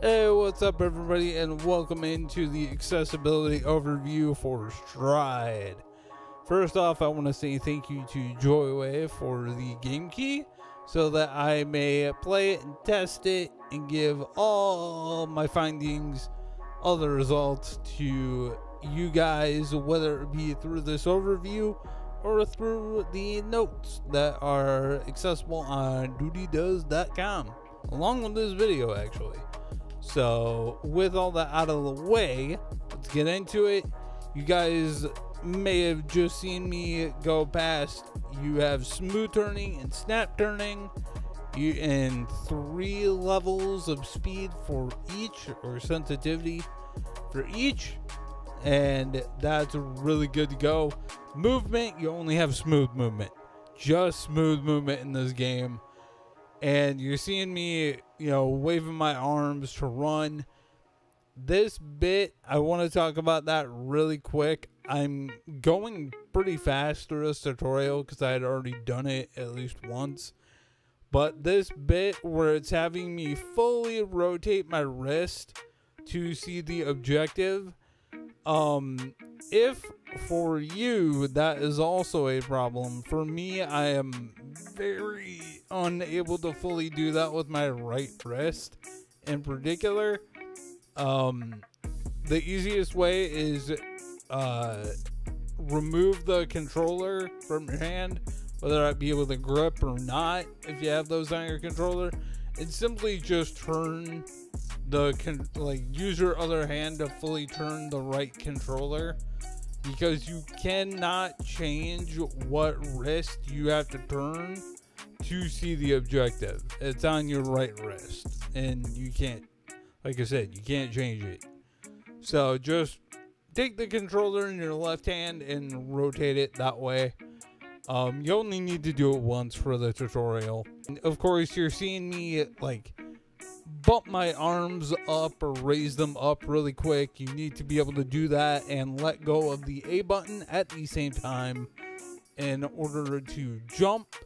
Hey, what's up everybody, and welcome into the accessibility overview for Stride. First off, I want to say thank you to Joy Way for the game key so that I may play it and test it and give all my findings, all the results to you guys, whether it be through this overview or through the notes that are accessible on dewdydoes.com along with this video actually. So with all that out of the way, let's get into it. You guys may have just seen me go past. You have smooth turning and snap turning. You in 3 levels of speed for each, or sensitivity for each. And that's really good to go. Movement, you only have smooth movement. Just smooth movement in this game. And you're seeing me, you know, waving my arms to run. This bit, I want to talk about that really quick. I'm going pretty fast through this tutorial because I had already done it at least once. But this bit where it's having me fully rotate my wrist to see the objective. If for you that is also a problem, for me I am very unable to fully do that with my right wrist in particular. The easiest way is remove the controller from your hand, whether I be with a grip or not, if you have those on your controller, and simply just turn the use your other hand to fully turn the right controller, because you cannot change what wrist you have to turn to see the objective. It's on your right wrist and you can't, like I said, you can't change it. So just take the controller in your left hand and rotate it that way. You only need to do it once for the tutorial. And of course you're seeing me like bump my arms up or raise them up really quick. You need to be able to do that and let go of the A button at the same time in order to jump.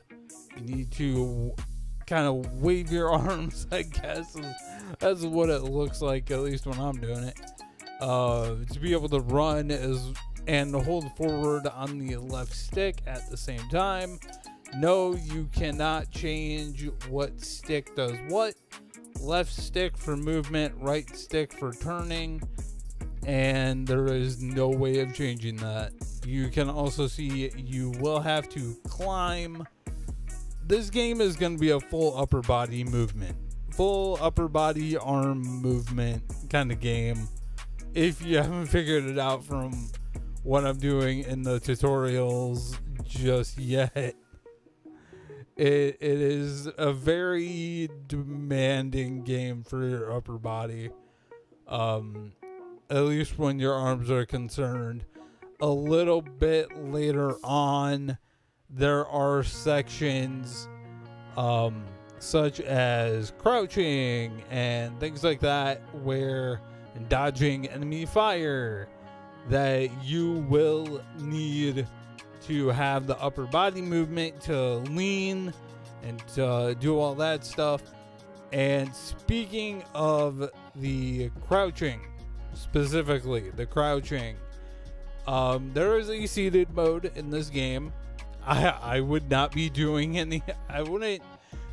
You need to kind of wave your arms, I guess. That's what it looks like, at least when I'm doing it. To be able to run and hold forward on the left stick at the same time. No, you cannot change what stick does what. Left stick for movement, right stick for turning, and there is no way of changing that. You can also see you will have to climb. This game is going to be a full upper body movement, full upper body arm movement kind of game. If you haven't figured it out from what I'm doing in the tutorials just yet, it is a very demanding game for your upper body, at least when your arms are concerned. A little bit later on, there are sections such as crouching and things like that, where dodging enemy fire, that you will need to have the upper body movement to lean and to do all that stuff. And speaking of the crouching, specifically the crouching, there is a seated mode in this game. I would not be doing any, I wouldn't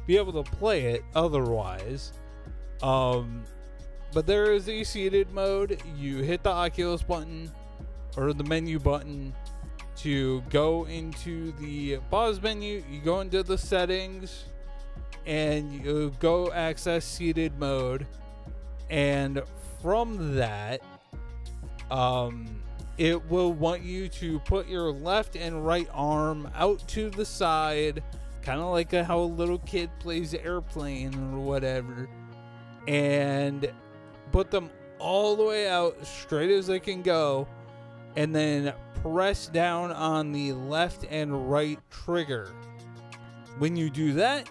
be able to play it otherwise. But there is a seated mode. You hit the Oculus button or the menu button to go into the pause menu. You go into the settings and you go access seated mode, and from that it will want you to put your left and right arm out to the side, kind of like how a little kid plays airplane or whatever, and put them all the way out straight as they can go, and then press down on the left and right trigger. When you do that,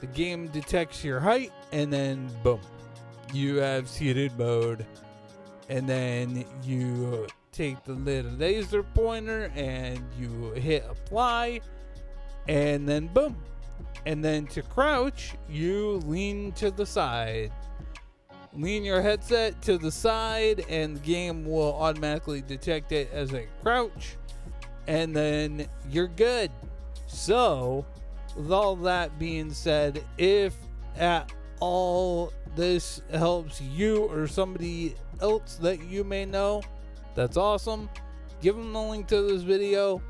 the game detects your height, and then boom, you have seated mode. And then you take the little laser pointer and you hit apply, and then boom. And then to crouch, you lean to the side. Lean your headset to the side and the game will automatically detect it as a crouch, and then you're good. So with all that being said, if at all this helps you or somebody else that you may know, that's awesome. Give them the link to this video.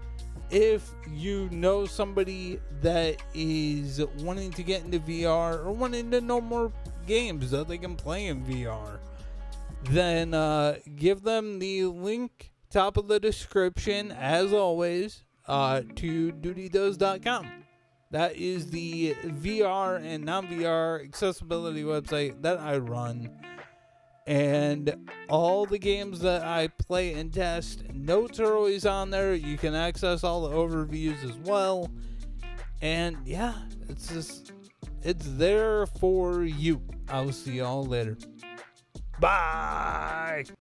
If you know somebody that is wanting to get into VR or wanting to know more games that they can play in VR, then give them the link top of the description, as always, to dewdydoes.com. That is the VR and non-VR accessibility website that I run, and all the games that I play and test, notes are always on there. You can access all the overviews as well, and yeah, it's there for you. I'll see y'all later. Bye.